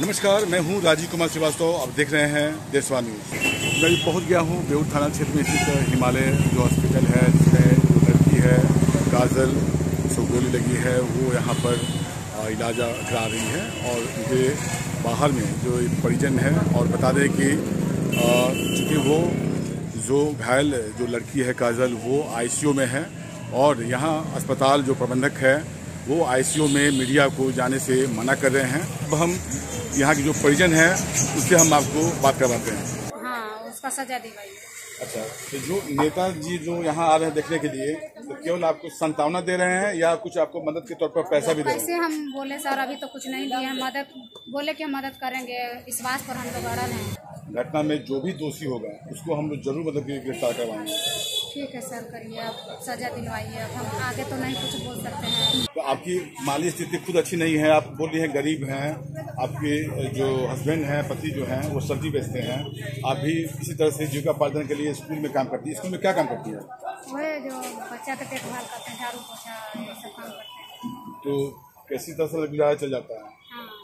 नमस्कार, मैं हूं राजीव कुमार श्रीवास्तव। आप देख रहे हैं देशवा न्यूज़। मैं भी पहुंच गया हूं बेहूर थाना क्षेत्र में स्थित हिमालय जो हॉस्पिटल है, जिसमें जो लड़की है काजल, उसको गोली लगी है, वो यहां पर इलाज करा रही है। और उनके बाहर में जो परिजन है, और बता दें कि चूँकि वो जो घायल जो लड़की है काजल, वो ICU में है और यहाँ अस्पताल जो प्रबंधक है वो ICU में मीडिया को जाने से मना कर रहे हैं। अब हम यहाँ की जो परिजन है उससे हम आपको बात करवाते हैं। हाँ, उसका सजा दिलाई। अच्छा, तो जो नेताजी जो यहाँ आ रहे हैं देखने के लिए, तो केवल आपको सांत्वना दे रहे हैं या कुछ आपको मदद के तौर पर पैसा भी दे रहे हैं? पैसे हम बोले सर अभी तो कुछ नहीं दिए, मदद बोले कि हम मदद करेंगे, इस बात पर हम लोग अड़ा रहे। घटना में जो भी दोषी होगा उसको हम लोग जरूर मदद के गिरफ्तार करवाएंगे। ठीक है सर, करिए आप सजा दिलवाइए, अब हम आगे तो नहीं कुछ बोल सकते हैं। तो आपकी माली स्थिति खुद अच्छी नहीं है, आप बोल रही हैं गरीब हैं, आपके जो हस्बैंड हैं पति जो हैं वो सब्जी बेचते हैं, आप भी इसी तरह से जीविकापार्जन के लिए स्कूल में काम करती है। स्कूल में क्या काम करती है? वह जो बच्चा का देखभाल करते हैं, झाड़ू पोछा ये सब काम करते हैं। तो कैसी तरह से गुजारा चल जाता है?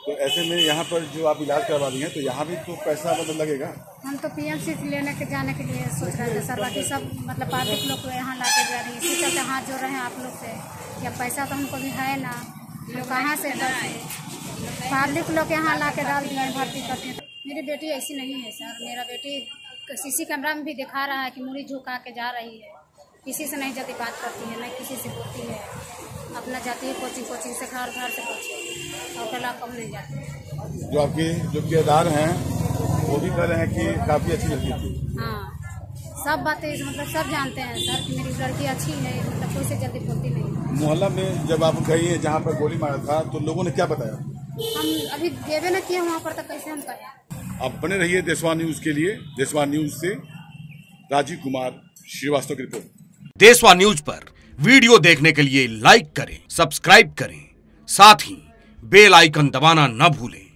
तो ऐसे में यहाँ पर जो आप इलाज करवा रही हैं, तो यहाँ भी तो पैसा मतलब लगेगा। हम तो PMC लेने के जाने के लिए सोच रहे थे सर, बाकी सब मतलब पब्लिक लोग को यहाँ लाके जा रही है, इसी चलते हाथ जोड़ रहे हैं आप लोग से। या पैसा तो हमको भी है ना, लोग कहाँ से पब्लिक लोग यहाँ लाके डाल दिए भर्ती करते। मेरी बेटी ऐसी नहीं है सर, मेरा बेटी CC कैमरा में भी दिखा रहा है कि मुड़ी झुका के जा रही है, किसी से नहीं जल्दी बात करती है, न किसी से बोलती है, अपना जाती है कोचिंग से घर से कोचिंग, और कला कम नहीं जाती। जो आपके जो किरदार हैं वो भी कह रहे हैं कि काफ़ी अच्छी लड़की थी। हाँ, सब बातें मतलब सब जानते हैं सर कि मेरी लड़की अच्छी है, मतलब कोई से जल्दी बोलती नहीं। मोहल्ला में जब आप गई है जहाँ पर गोली मारा था, तो लोगों ने क्या बताया? हम अभी देवे न किए वहाँ पर, तो कैसे हम करें। आप बने रहिए देशवा न्यूज़ के लिए। देशवा न्यूज़ से राजीव कुमार श्रीवास्तव की रिपोर्ट। देशवा न्यूज़ पर वीडियो देखने के लिए लाइक करें, सब्सक्राइब करें, साथ ही बेल आइकन दबाना न भूलें।